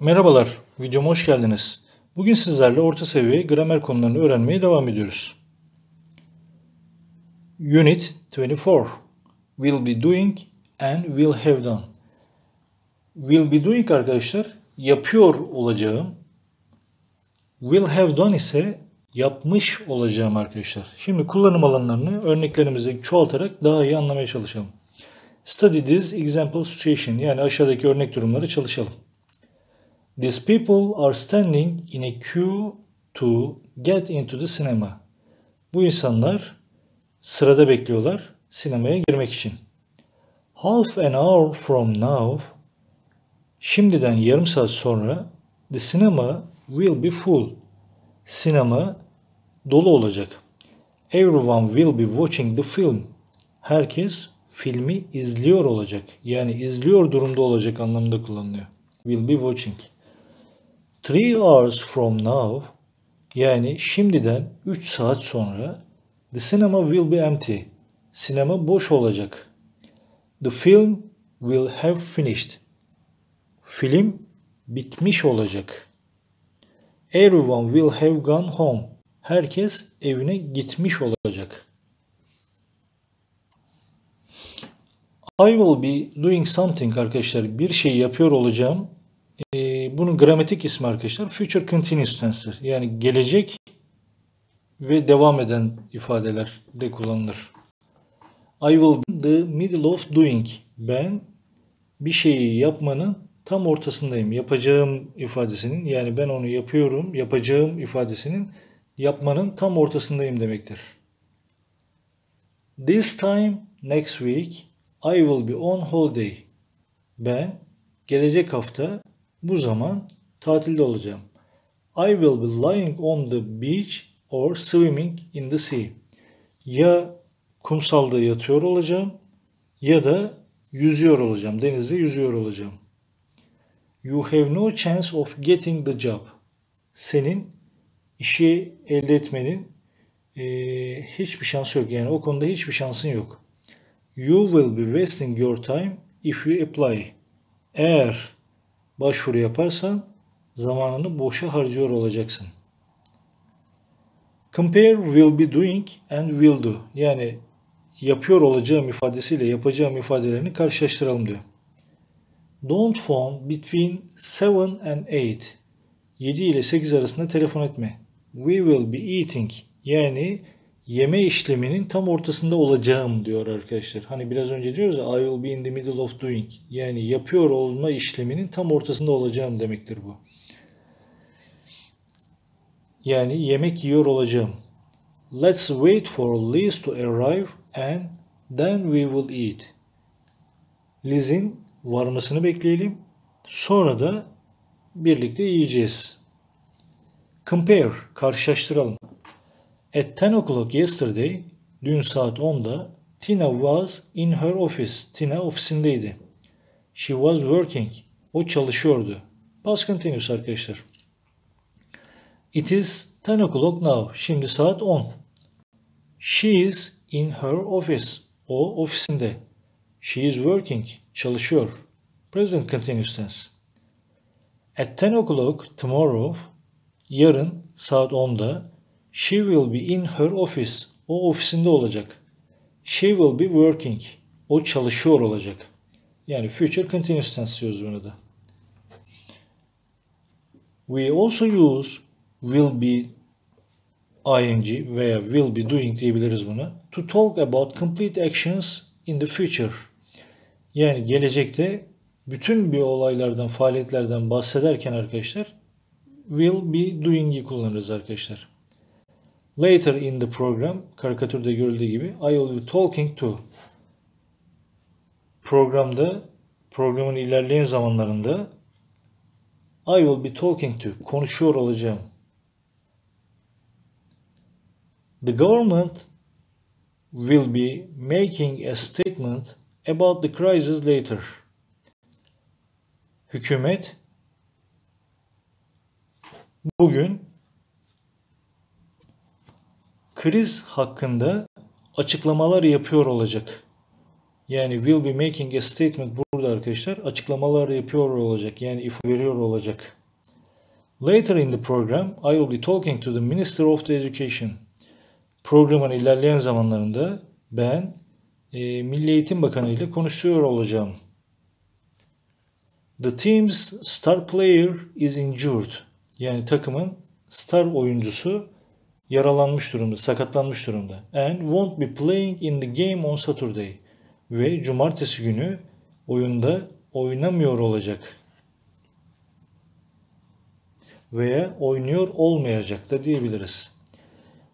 Merhabalar, videoma hoş geldiniz. Bugün sizlerle orta seviye gramer konularını öğrenmeye devam ediyoruz. Unit 24 Will be doing and will have done. Will be doing arkadaşlar yapıyor olacağım. Will have done ise yapmış olacağım arkadaşlar. Şimdi kullanım alanlarını örneklerimizi çoğaltarak daha iyi anlamaya çalışalım. Study this example situation, yani aşağıdaki örnek durumları çalışalım. These people are standing in a queue to get into the cinema. Bu insanlar sırada bekliyorlar sinemaya girmek için. Half an hour from now, şimdiden yarım saat sonra, the cinema will be full. Sinema dolu olacak. Everyone will be watching the film. Herkes filmi izliyor olacak. Yani izliyor durumda olacak anlamında kullanılıyor. Will be watching. 3 hours from now, yani şimdiden 3 saat sonra, the cinema will be empty. Sinema boş olacak. The film will have finished. Film bitmiş olacak. Everyone will have gone home. Herkes evine gitmiş olacak. I will be doing something arkadaşlar. Bir şey yapıyor olacağım. Bunun gramatik ismi arkadaşlar future continuous tense'tir. Yani gelecek ve devam eden ifadelerde kullanılır. I will be in the middle of doing. Ben bir şeyi yapmanın tam ortasındayım. Yapacağım ifadesinin, yani ben onu yapıyorum, yapacağım ifadesinin yapmanın tam ortasındayım demektir. This time next week I will be on holiday. Ben gelecek hafta bu zaman tatilde olacağım. I will be lying on the beach or swimming in the sea. Ya kumsalda yatıyor olacağım ya da yüzüyor olacağım. Denizde yüzüyor olacağım. You have no chance of getting the job. Senin işi elde etmenin hiçbir şansı yok. Yani o konuda hiçbir şansın yok. You will be wasting your time if you apply. Eğer başvuru yaparsan zamanını boşa harcıyor olacaksın. Compare will be doing and will do. Yani yapıyor olacağım ifadesiyle yapacağım ifadelerini karşılaştıralım diyor. Don't phone between 7 and 8. 7 ile 8 arasında telefon etme. We will be eating. Yani yeme işleminin tam ortasında olacağım diyor arkadaşlar. Hani biraz önce diyoruz ya, I will be in the middle of doing. Yani yapıyor olma işleminin tam ortasında olacağım demektir bu. Yani yemek yiyor olacağım. Let's wait for Liz to arrive and then we will eat. Liz'in varmasını bekleyelim. Sonra da birlikte yiyeceğiz. Compare, karşılaştıralım. At 10 o'clock yesterday, dün saat 10'da, Tina was in her office. Tina ofisindeydi. She was working. O çalışıyordu. Past continuous arkadaşlar. It is 10 o'clock now. Şimdi saat 10. She is in her office. O ofisinde. She is working. Çalışıyor. Present continuous tense. At 10 o'clock tomorrow, yarın saat 10'da, she will be in her office. O ofisinde olacak. She will be working. O çalışıyor olacak. Yani future continuous tense diyoruz buna da. We also use will be ing veya will be doing diyebiliriz buna. To talk about complete actions in the future. Yani gelecekte bütün bir olaylardan, faaliyetlerden bahsederken arkadaşlar will be doing'i kullanırız arkadaşlar. Later in the program, karikatürde görüldüğü gibi, I will be talking to. Programın ilerleyen zamanlarında I will be talking to, konuşuyor olacağım. The government will be making a statement about the crisis later. Hükümet bugün kriz hakkında açıklamalar yapıyor olacak. Yani will be making a statement burada arkadaşlar açıklamalar yapıyor olacak. Yani ifade veriyor olacak. Later in the program I will be talking to the Minister of the Education. Programın ilerleyen zamanlarında ben Milli Eğitim Bakanı ile konuşuyor olacağım. The team's star player is injured. Yani takımın star oyuncusu yaralanmış durumda, sakatlanmış durumda. And won't be playing in the game on Saturday. Ve cumartesi günü oyunda oynamıyor olacak. Veya oynuyor olmayacak da diyebiliriz.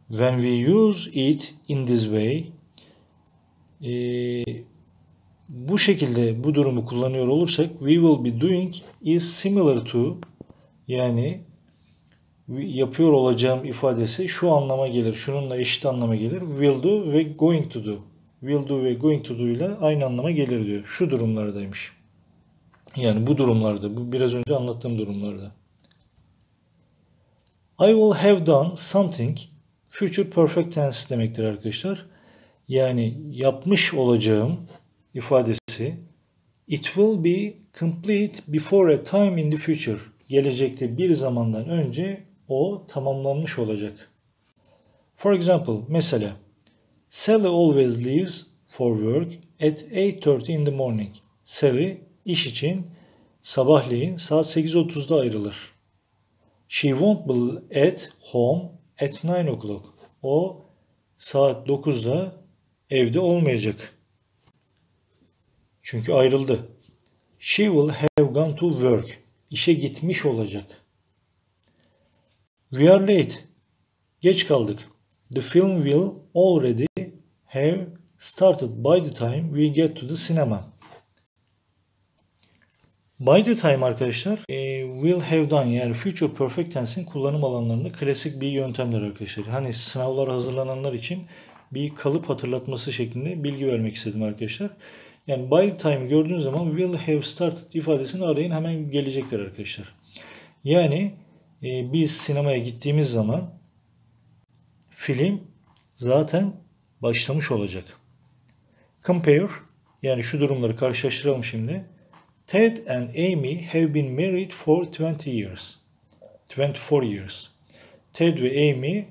When we use it in this way, bu şekilde bu durumu kullanıyor olursak we will be doing is similar to, yani yapıyor olacağım ifadesi şu anlama gelir. Şununla eşit anlama gelir. Will do ve going to do. Will do ve going to do ile aynı anlama gelir diyor. Şu durumlardaymış. Yani bu durumlarda. Bu biraz önce anlattığım durumlarda. I will have done something future perfect tense demektir arkadaşlar. Yani yapmış olacağım ifadesi it will be complete before a time in the future. Gelecekte bir zamandan önce o tamamlanmış olacak. For example, mesela Sally always leaves for work at 8:30 in the morning. Sally iş için sabahleyin saat 8:30'da ayrılır. She won't be at home at 9 o'clock. O saat 9'da evde olmayacak. Çünkü ayrıldı. She will have gone to work. İşe gitmiş olacak. We are late. Geç kaldık. The film will already have started by the time we get to the cinema. By the time arkadaşlar will have done yani future perfect tense'in kullanım alanlarında klasik bir yöntemler arkadaşlar. Hani sınavlara hazırlananlar için bir kalıp hatırlatması şeklinde bilgi vermek istedim arkadaşlar. Yani by the time gördüğünüz zaman will have started ifadesini arayın hemen gelecektir arkadaşlar. Yani biz sinemaya gittiğimiz zaman film zaten başlamış olacak. Compare yani şu durumları karşılaştıralım şimdi. Ted and Amy have been married for 24 years. Ted ve Amy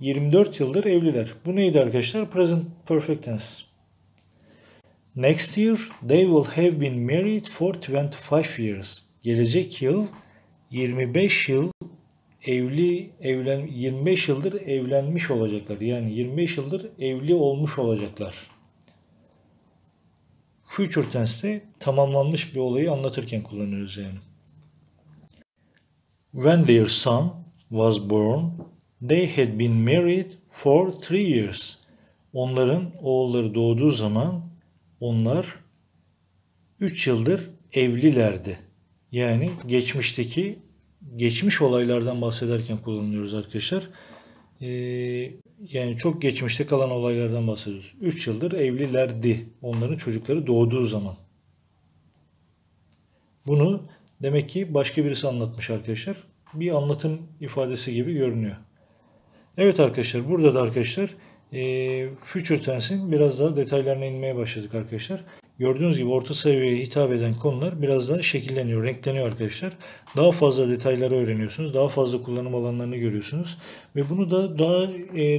24 yıldır evliler. Bu neydi arkadaşlar? Present perfect tense. Next year they will have been married for 25 years. Gelecek yıl 25 yıldır evlenmiş olacaklar. Yani 25 yıldır evli olmuş olacaklar. Future tense'te tamamlanmış bir olayı anlatırken kullanıyoruz yani. When their son was born, they had been married for 3 years. Onların oğulları doğduğu zaman onlar 3 yıldır evlilerdi. Yani geçmiş olaylardan bahsederken kullanıyoruz arkadaşlar. Yani çok geçmişte kalan olaylardan bahsediyoruz. 3 yıldır evlilerdi. Onların çocukları doğduğu zaman. Bunu demek ki başka birisi anlatmış arkadaşlar. Bir anlatım ifadesi gibi görünüyor. Evet arkadaşlar burada da arkadaşlar future tense'in biraz daha detaylarına inmeye başladık arkadaşlar. Gördüğünüz gibi orta seviyeye hitap eden konular biraz daha şekilleniyor, renkleniyor arkadaşlar. Daha fazla detayları öğreniyorsunuz. Daha fazla kullanım alanlarını görüyorsunuz. Ve bunu da daha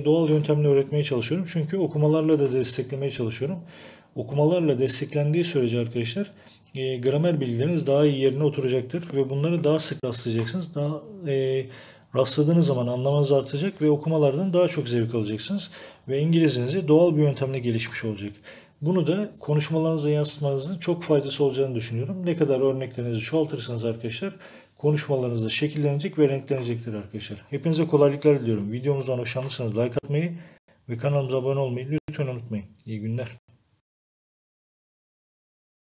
doğal yöntemle öğretmeye çalışıyorum. Çünkü okumalarla da desteklemeye çalışıyorum. Okumalarla desteklendiği sürece arkadaşlar gramer bilgileriniz daha iyi yerine oturacaktır. Ve bunları daha sık rastlayacaksınız. Daha rastladığınız zaman anlamanız artacak ve okumalardan daha çok zevk alacaksınız. Ve İngilizcenizi doğal bir yöntemle gelişmiş olacak. Bunu da konuşmalarınıza yansıtmanızın çok faydası olacağını düşünüyorum. Ne kadar örneklerinizi çoğaltırsanız arkadaşlar konuşmalarınızda şekillenecek ve renklenecektir arkadaşlar. Hepinize kolaylıklar diliyorum. Videomuzdan hoşlandıysanız like atmayı ve kanalımıza abone olmayı lütfen unutmayın. İyi günler.